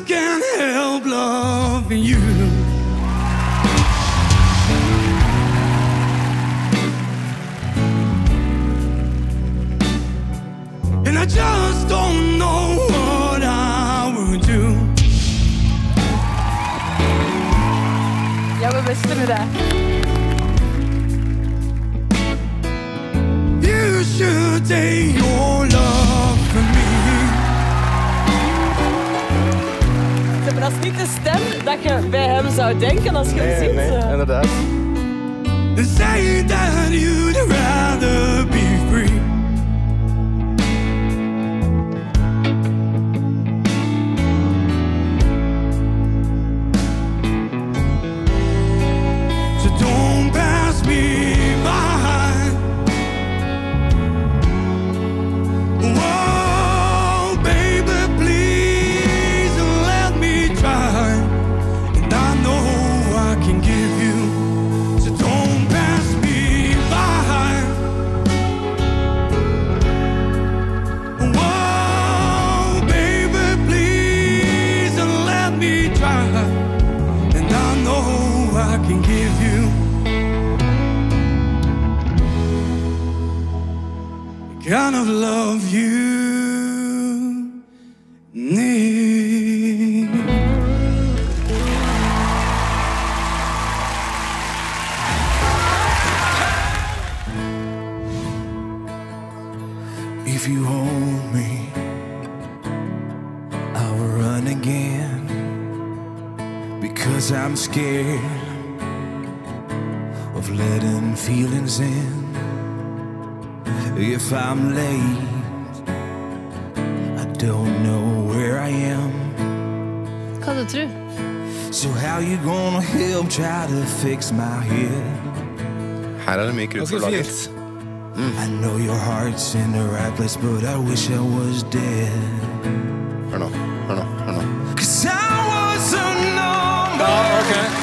just can't help loving you. And I just don't know what I would do. Ja, we bestemmen daar. You should take your love from me. Dat is niet de stem dat je bij hem zou denken als je hem ziet. Nee, inderdaad. Say that you'd rather be free. So don't pass me by. Oh, baby, please let me try. And I know I can give you. So don't pass me by. Oh, baby, please let me try. And I know I can give you. Kind of love you need. If you hold me, I will run again, because I'm scared of letting feelings in. If I'm late, I don't know where I am. Hva du tror? So how you gonna help try to fix my head? Her er det mye krutt og laget. I know your heart's in the right place, but I wish I was dead. Hør nå, hør nå, hør nå. Cause I was a number. Ja, ok.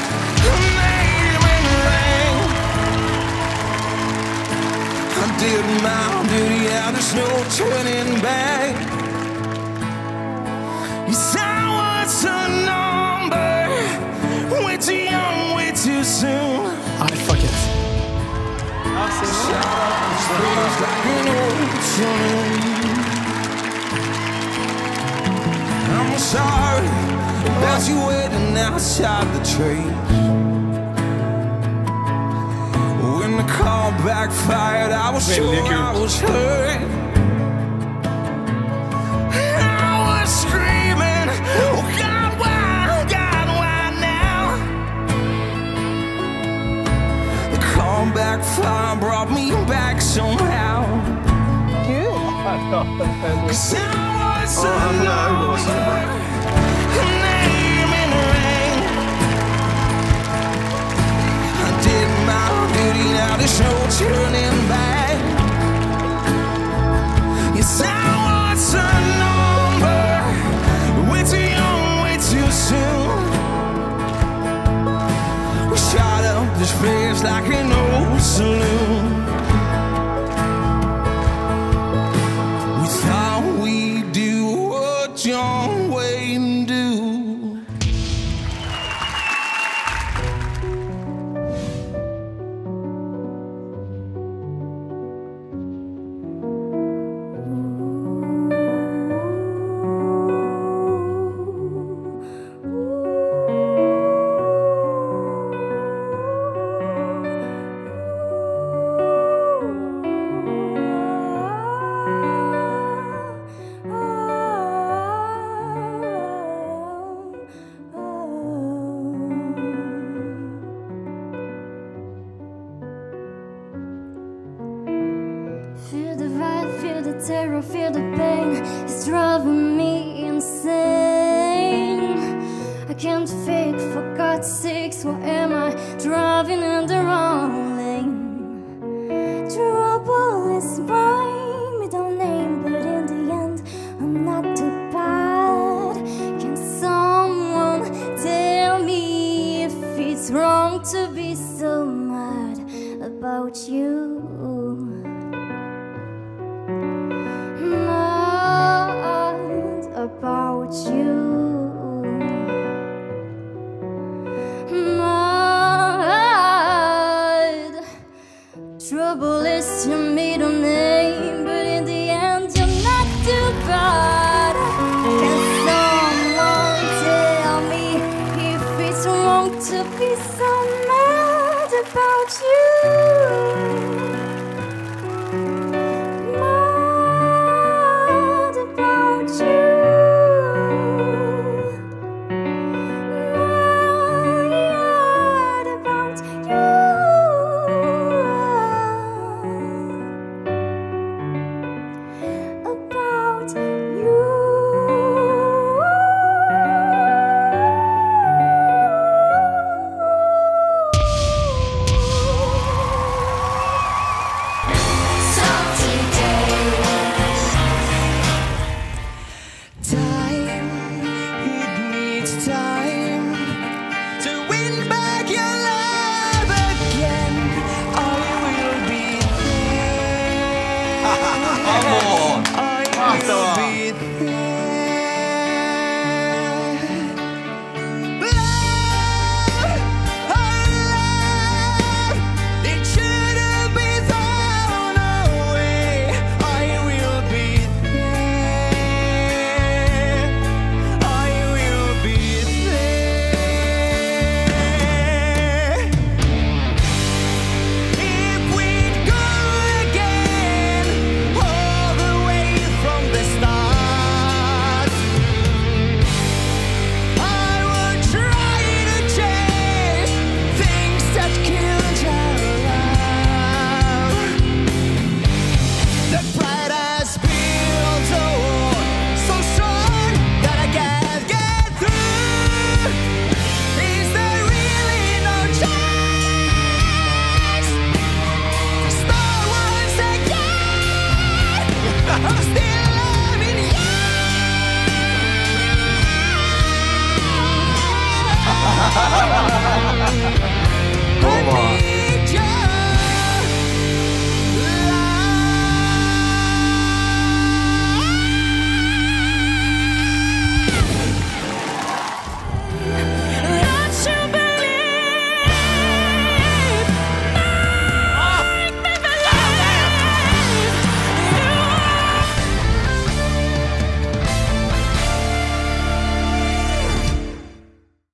Did my duty, yeah, there's no turning back. Yes, I was a number. Way too young, way too soon. I fuck it. Feels like an old tune. I'm sorry about you waiting outside the tree. The call backfired. I was sure I was hurt. I was screaming, oh God, why now? The call backfired, brought me back somehow. Good. Cause I was alone. Now there's no turning back. Yes, I was a number. Way too young, way too soon. We shot up this place like an old saloon. We thought we'd do what John Wayne do. Terror, feel the pain, it's driving me insane. I can't fake, for God's sakes, why am I driving in the wrong lane? Trouble is my middle name, but in the end, I'm not too bad. Can someone tell me if it's wrong to be so mad about you? About you. Come on.